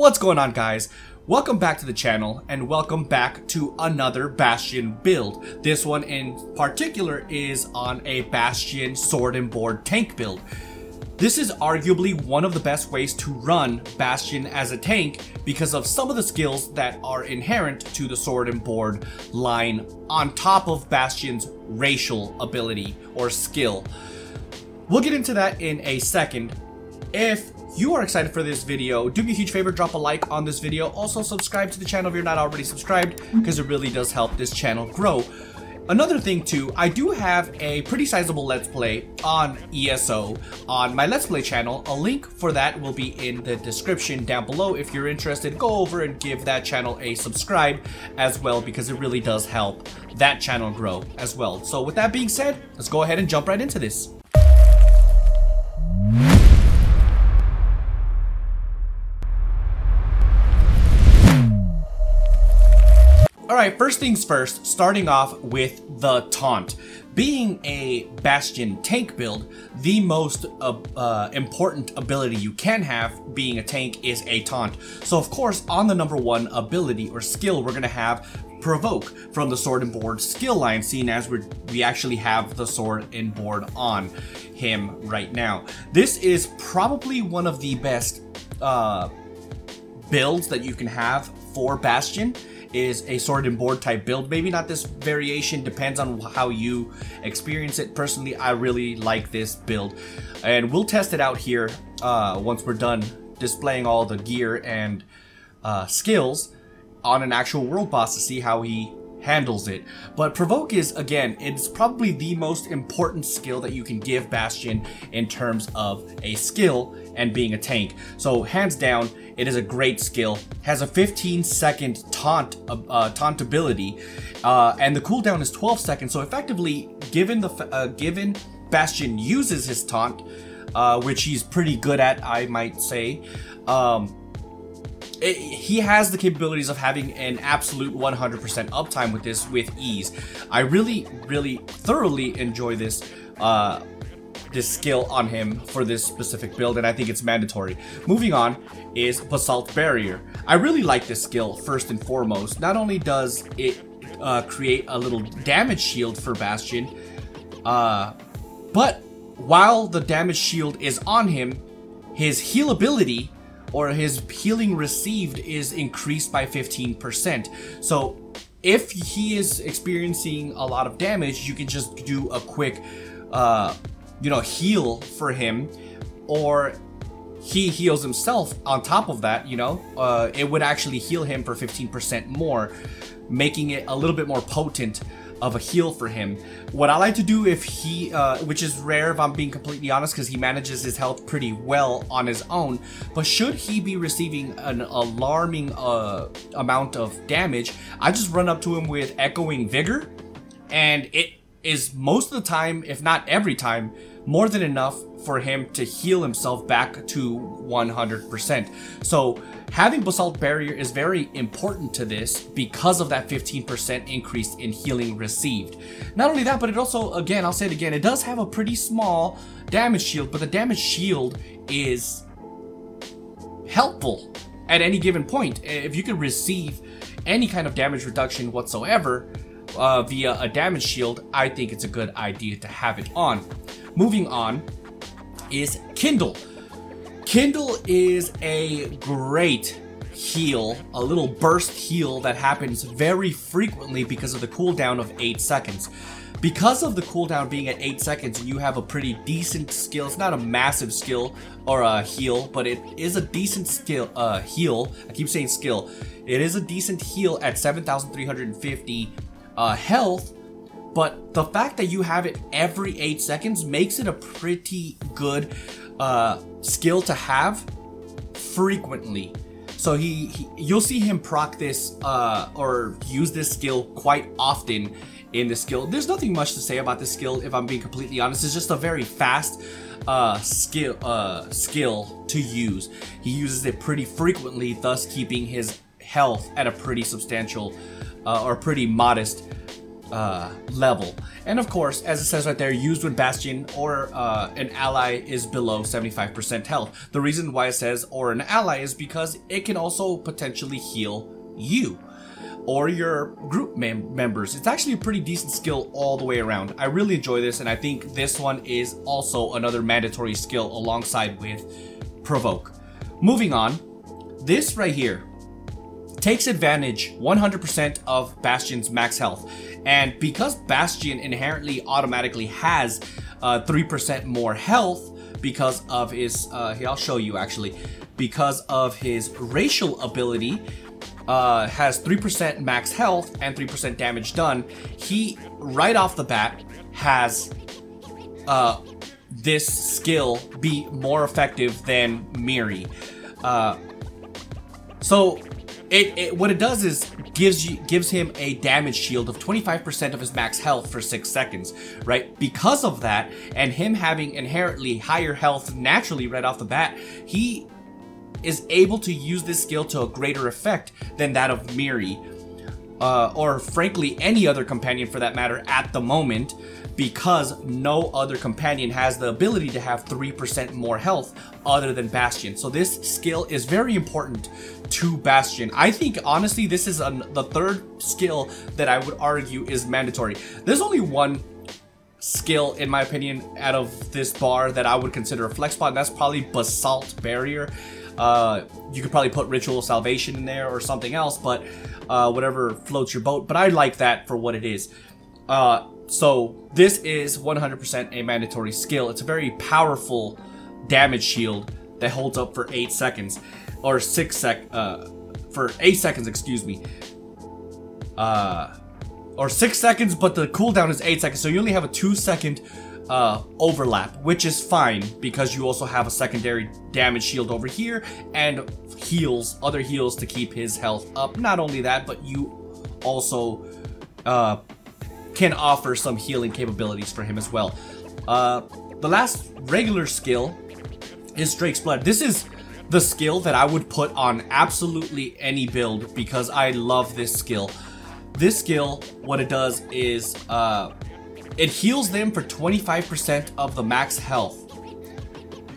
What's going on, guys? Welcome back to the channel and welcome back to another Bastian build. This one in particular is on a Bastian sword and board tank build. This is arguably one of the best ways to run Bastian as a tank because of some of the skills that are inherent to the sword and board line on top of Bastian's racial ability or skill. We'll get into that in a second. If you are excited for this video, do me a huge favor, drop a like on this video. Also subscribe to the channel if you're not already subscribed because it really does help this channel grow. Another thing too, I do have a pretty sizable Let's Play on ESO on my Let's Play channel. A link for that will be in the description down below. If you're interested, go over and give that channel a subscribe as well because it really does help that channel grow as well. So with that being said, let's go ahead and jump right into this. Alright, first things first, starting off with the taunt. Being a Bastian tank build, the most important ability you can have being a tank is a taunt. So of course, on the number one ability or skill, we're going to have Provoke from the sword and board skill line, seeing as we actually have the sword and board on him right now. This is probably one of the best builds that you can have for Bastian. Is a sword and board type build. Maybe not this variation, depends on how you experience it. Personally, I really like this build and we'll test it out here once we're done displaying all the gear and skills on an actual world boss to see how he handles it. But Provoke is, again, it's probably the most important skill that you can give Bastian in terms of a skill and being a tank. So hands down, it is a great skill. Has a 15-second taunt ability, and the cooldown is 12 seconds. So effectively, given Bastian uses his taunt, which he's pretty good at, I might say. He has the capabilities of having an absolute 100% uptime with this with ease. I really, really thoroughly enjoy this this skill on him for this specific build, and I think it's mandatory. Moving on is Basalt Barrier. I really like this skill first and foremost. Not only does it create a little damage shield for Bastian, but while the damage shield is on him, his heal ability or his healing received is increased by 15%. So if he is experiencing a lot of damage, you can just do a quick, heal for him, or he heals himself on top of that, it would actually heal him for 15% more, making it a little bit more potent of a heal for him. What I like to do if he, which is rare if I'm being completely honest, because he manages his health pretty well on his own, but should he be receiving an alarming amount of damage, I just run up to him with Echoing Vigor, and it is most of the time, if not every time, more than enough for him to heal himself back to 100%. So having Basalt Barrier is very important to this because of that 15% increase in healing received. Not only that, but it also, again, I'll say it again, it does have a pretty small damage shield, but the damage shield is helpful at any given point. If you can receive any kind of damage reduction whatsoever via a damage shield, I think it's a good idea to have it on. Moving on is Kindle. Kindle is a great heal, a little burst heal that happens very frequently because of the cooldown of 8 seconds. Because of the cooldown being at 8 seconds, you have a pretty decent skill. It's not a massive skill or a heal, but it is a decent skill. Heal. I keep saying skill. It is a decent heal at 7,350 health. But the fact that you have it every 8 seconds makes it a pretty good skill to have frequently. So you'll see him proc this or use this skill quite often in the skill. There's nothing much to say about this skill if I'm being completely honest. It's just a very fast skill to use. He uses it pretty frequently, thus keeping his health at a pretty substantial or pretty modest level. And of course, as it says right there, used when Bastion or an ally is below 75% health. The reason why it says or an ally is because it can also potentially heal you or your group members. It's actually a pretty decent skill all the way around. I really enjoy this, and I think this one is also another mandatory skill alongside with Provoke. Moving on, this right here takes advantage 100% of Bastion's max health, and because Bastion inherently automatically has 3% more health because of his here, I'll show you actually, because of his racial ability, has 3% max health and 3% damage done. He right off the bat has this skill be more effective than Mirri. So it what it does is gives him a damage shield of 25% of his max health for 6 seconds, right? Because of that, and him having inherently higher health naturally right off the bat, he is able to use this skill to a greater effect than that of Mirri, or frankly any other companion for that matter at the moment, because no other companion has the ability to have 3% more health other than Bastion. So this skill is very important to Bastion. I think honestly this is the third skill that I would argue is mandatory. There's only one skill in my opinion out of this bar that I would consider a flex spot, and that's probably Basalt Barrier. You could probably put Ritual Salvation in there or something else, but whatever floats your boat. But I like that for what it is. So this is 100% a mandatory skill. It's a very powerful damage shield that holds up for 8 seconds, or 8 seconds, excuse me. Or 6 seconds, but the cooldown is 8 seconds, so you only have a 2-second overlap, which is fine because you also have a secondary damage shield over here and other heals to keep his health up. Not only that, but you also can offer some healing capabilities for him as well. The last regular skill is Drake's Blood. This is the skill that I would put on absolutely any build because I love this skill. This skill, what it does is it heals them for 25% of the max health,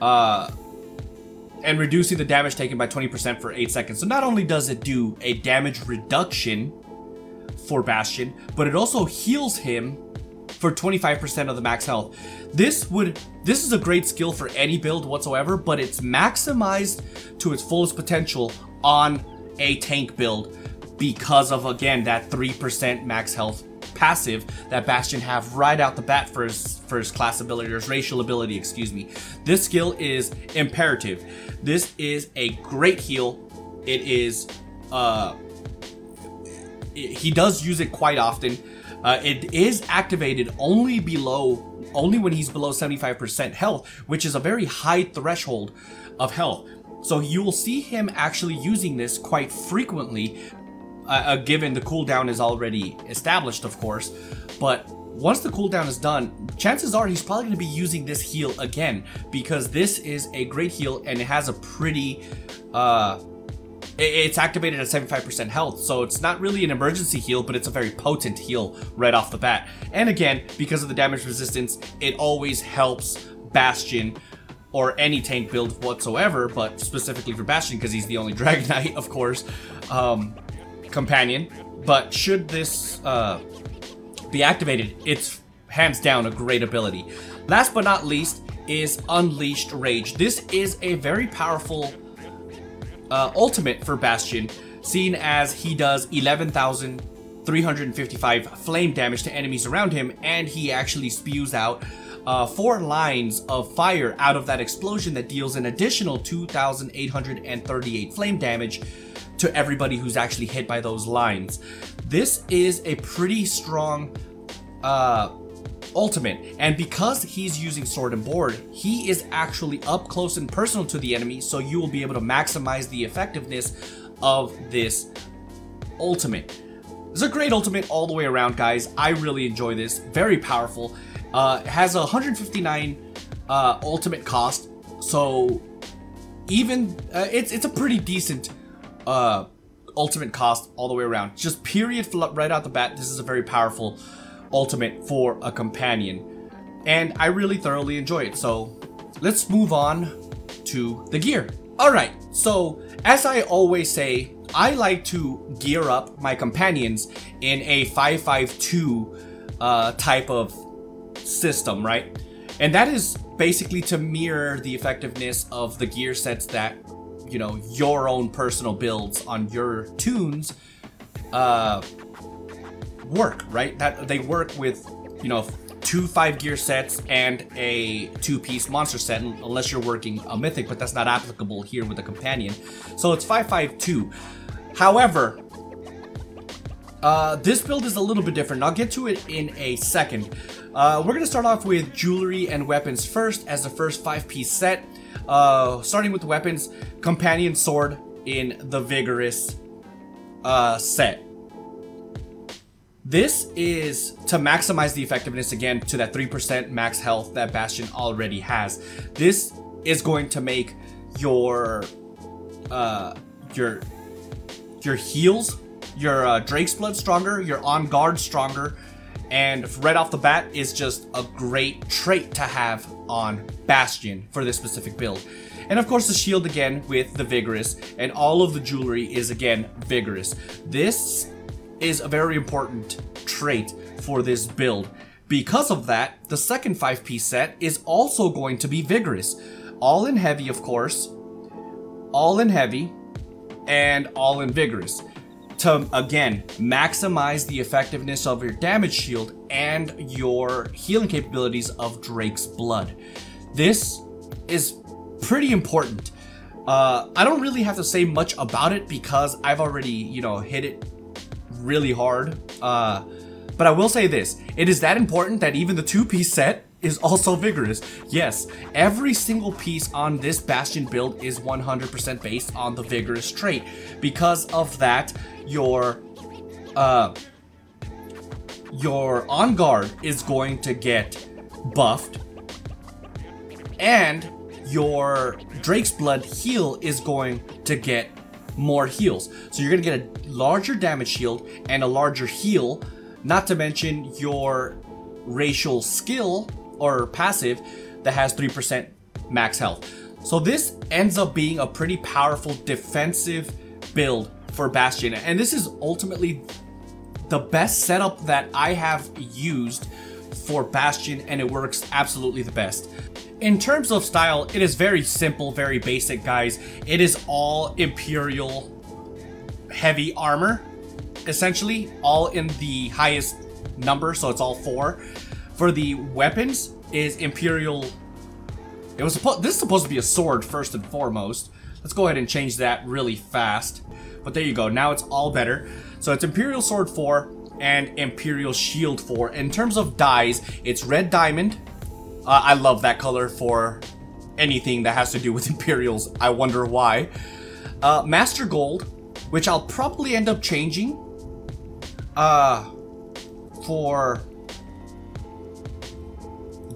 and reducing the damage taken by 20% for 8 seconds. So not only does it do a damage reduction for Bastion, but it also heals him for 25% of the max health. This is a great skill for any build whatsoever, but it's maximized to its fullest potential on a tank build because of, again, that 3% max health passive that Bastion have right out the bat for his class ability, or his racial ability, excuse me. This skill is imperative. This is a great heal. It is, he does use it quite often. It is activated only when he's below 75% health, which is a very high threshold of health. So you will see him actually using this quite frequently, given the cooldown is already established, of course. But once the cooldown is done, chances are he's probably going to be using this heal again, because this is a great heal and it has a pretty it's activated at 75% health, so it's not really an emergency heal, but it's a very potent heal right off the bat. And again, because of the damage resistance, it always helps Bastion or any tank build whatsoever, but specifically for Bastion because he's the only Dragon Knight, of course, companion. But should this be activated, it's hands down a great ability. Last but not least is Unleashed Rage. This is a very powerful ultimate for Bastion, seen as he does 11,355 flame damage to enemies around him, and he actually spews out 4 lines of fire out of that explosion that deals an additional 2,838 flame damage to everybody who's actually hit by those lines. This is a pretty strong ultimate, and because he's using sword and board, he is actually up close and personal to the enemy, so you will be able to maximize the effectiveness of this ultimate. It's a great ultimate all the way around, guys. I really enjoy this. Very powerful. It has 159 ultimate cost, so even it's a pretty decent ultimate cost all the way around. Just period, right out the bat, this is a very powerful ultimate for a companion. And I really thoroughly enjoy it. So let's move on to the gear. Alright, so as I always say, I like to gear up my companions in a 5-5-2 type of system, right? And that is basically to mirror the effectiveness of the gear sets that, you know, your own personal builds on your tunes work, right? That they work with, you know, 2 5 gear sets and a 2-piece monster set, unless you're working a mythic, but that's not applicable here with a companion. So it's 5-5-2. However, this build is a little bit different. I'll get to it in a second. We're gonna start off with jewelry and weapons first as the first 5-piece set. Starting with the weapons, companion sword in the Vigorous set. This is to maximize the effectiveness again to that 3% max health that Bastion already has. This is going to make your heals, your Drake's Blood stronger, your on guard stronger, and right off the bat is just a great trait to have on Bastion for this specific build. And of course the shield again with the Vigorous, and all of the jewelry is again Vigorous. This is a very important trait for this build. Because of that, the second 5-piece set is also going to be Vigorous. All in heavy, of course. All in heavy and all in Vigorous. To, again, maximize the effectiveness of your damage shield and your healing capabilities of Drake's Blood. This is pretty important. I don't really have to say much about it because I've already, you know, hit it really hard, but I will say this: it is that important that even the 2-piece set is also Vigorous. Yes, every single piece on this Bastion build is 100% based on the Vigorous trait. Because of that, your on guard is going to get buffed, and your Drake's Blood heal is going to get more heals. So you're gonna get a larger damage shield and a larger heal, not to mention your racial skill or passive that has 3% max health. So this ends up being a pretty powerful defensive build for Bastion, and this is ultimately the best setup that I have used for Bastion, and it works absolutely the best. In terms of style, it is very simple, very basic, guys. It is all Imperial heavy armor, essentially, all in the highest number, so it's all 4. For the weapons, is Imperial... This is supposed to be a sword, first and foremost. Let's go ahead and change that really fast. But there you go, now it's all better. So it's Imperial Sword 4 and Imperial Shield 4. In terms of dyes, it's Red Diamond. I love that color for anything that has to do with Imperials. I wonder why. Master Gold, which I'll probably end up changing for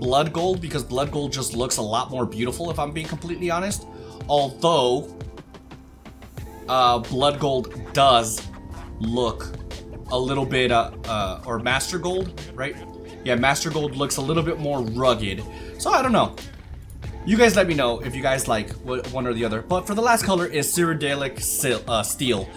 Blood Gold, because Blood Gold just looks a lot more beautiful, if I'm being completely honest. Although Blood Gold does look a little bit, or Master Gold, right? Yeah, Master Gold looks a little bit more rugged. So I don't know. You guys let me know if you guys like one or the other. But for the last color is Cyrodiilic Steel.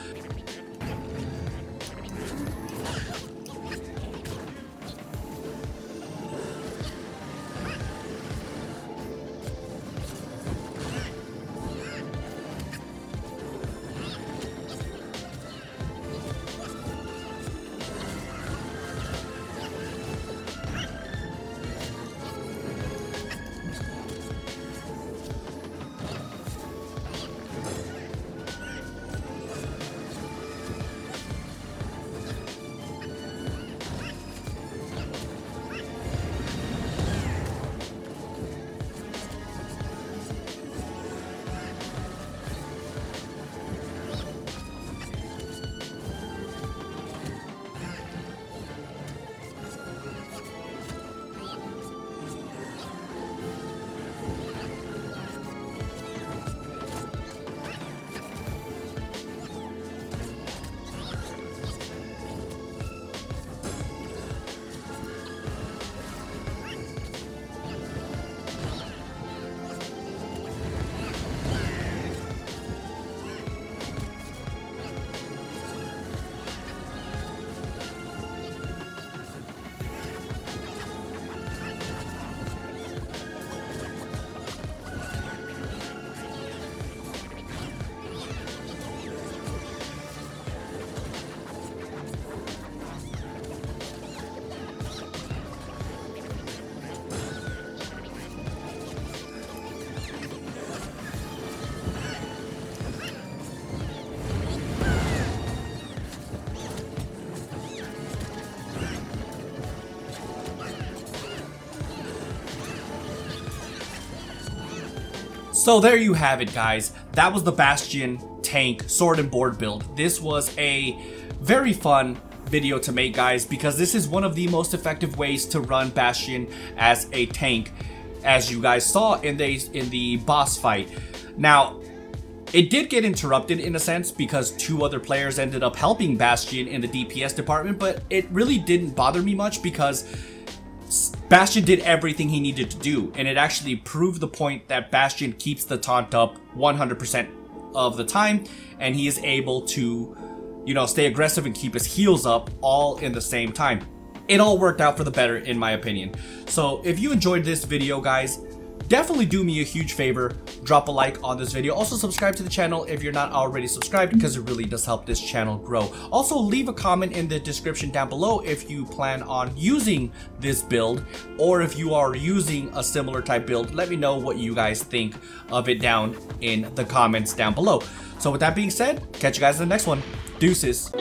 So there you have it, guys. That was the Bastian Tank Sword and Board build. This was a very fun video to make, guys, because this is one of the most effective ways to run Bastian as a tank, as you guys saw in the boss fight. Now, it did get interrupted in a sense because two other players ended up helping Bastian in the DPS department, but it really didn't bother me much because Bastian did everything he needed to do, and it actually proved the point that Bastian keeps the taunt up 100% of the time, and he is able to, you know, stay aggressive and keep his heals up all in the same time. It all worked out for the better, in my opinion. So if you enjoyed this video, guys, definitely do me a huge favor, drop a like on this video. Also subscribe to the channel if you're not already subscribed, because it really does help this channel grow. Also leave a comment in the description down below if you plan on using this build, or if you are using a similar type build. Let me know what you guys think of it down in the comments down below. So with that being said, catch you guys in the next one. Deuces.